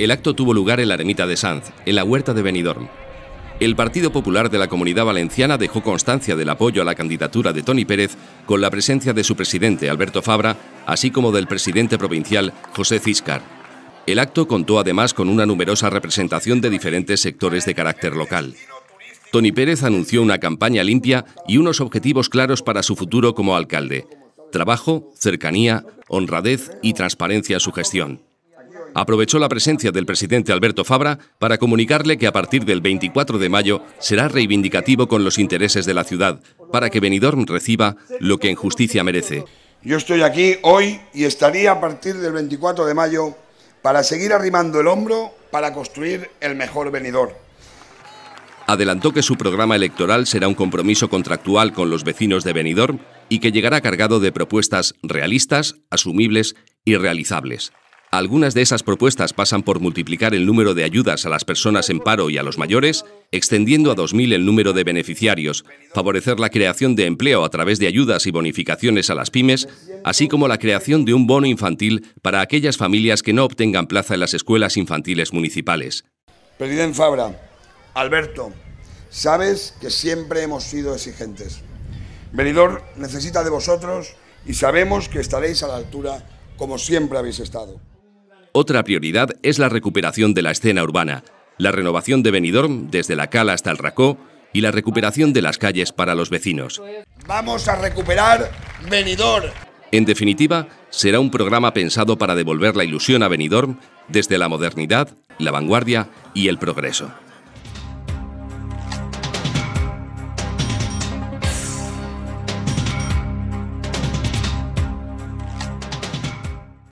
el acto tuvo lugar en la Ermita de Sanz, en la Huerta de Benidorm. El Partido Popular de la Comunidad Valenciana dejó constancia del apoyo a la candidatura de Toni Pérez con la presencia de su presidente, Alberto Fabra, así como del presidente provincial, José Císcar. El acto contó además con una numerosa representación de diferentes sectores de carácter local. Toni Pérez anunció una campaña limpia y unos objetivos claros para su futuro como alcalde: trabajo, cercanía, honradez y transparencia a su gestión. Aprovechó la presencia del presidente Alberto Fabra para comunicarle que a partir del 24 de mayo será reivindicativo con los intereses de la ciudad, para que Benidorm reciba lo que en justicia merece. Yo estoy aquí hoy y estaría a partir del 24 de mayo para seguir arrimando el hombro para construir el mejor Benidorm. Adelantó que su programa electoral será un compromiso contractual con los vecinos de Benidorm y que llegará cargado de propuestas realistas, asumibles y realizables. Algunas de esas propuestas pasan por multiplicar el número de ayudas a las personas en paro y a los mayores, extendiendo a 2.000 el número de beneficiarios, favorecer la creación de empleo a través de ayudas y bonificaciones a las pymes, así como la creación de un bono infantil para aquellas familias que no obtengan plaza en las escuelas infantiles municipales. Presidente Fabra, Alberto, sabes que siempre hemos sido exigentes. Benidorm necesita de vosotros y sabemos que estaréis a la altura como siempre habéis estado. Otra prioridad es la recuperación de la escena urbana, la renovación de Benidorm desde La Cala hasta el Racó y la recuperación de las calles para los vecinos. ¡Vamos a recuperar Benidorm! En definitiva, será un programa pensado para devolver la ilusión a Benidorm desde la modernidad, la vanguardia y el progreso.